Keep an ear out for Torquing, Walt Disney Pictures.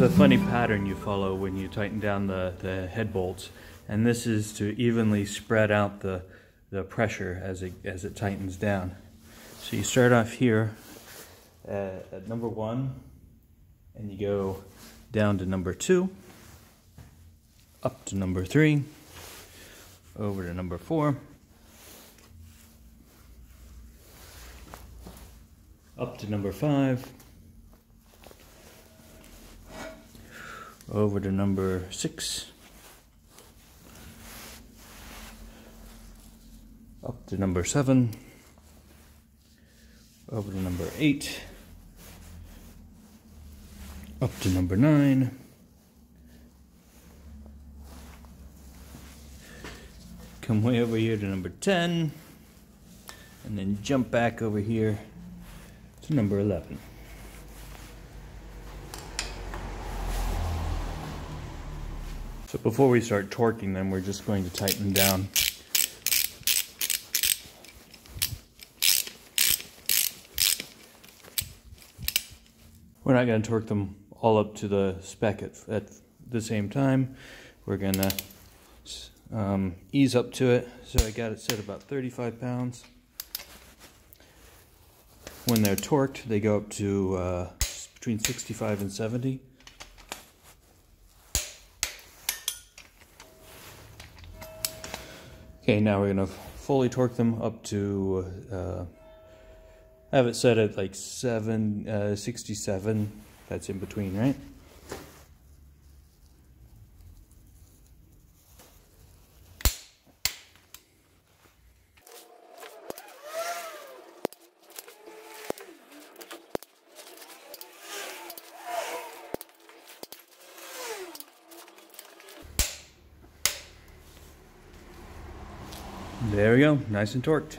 There's a funny pattern you follow when you tighten down the head bolts, and this is to evenly spread out the pressure as it tightens down. So you start off here at number 1, and you go down to number 2, up to number 3, over to number 4, up to number 5, over to number 6, up to number 7, over to number 8, up to number 9, come way over here to number 10, and then jump back over here to number 11. So before we start torquing them, we're just going to tighten them down. We're not going to torque them all up to the spec at the same time. We're going to ease up to it. So I got it set about 35 pounds. When they're torqued, they go up to between 65 and 70. Okay, now we're going to fully torque them up to, I have it set at like 67, that's in between, right? There we go, nice and torqued.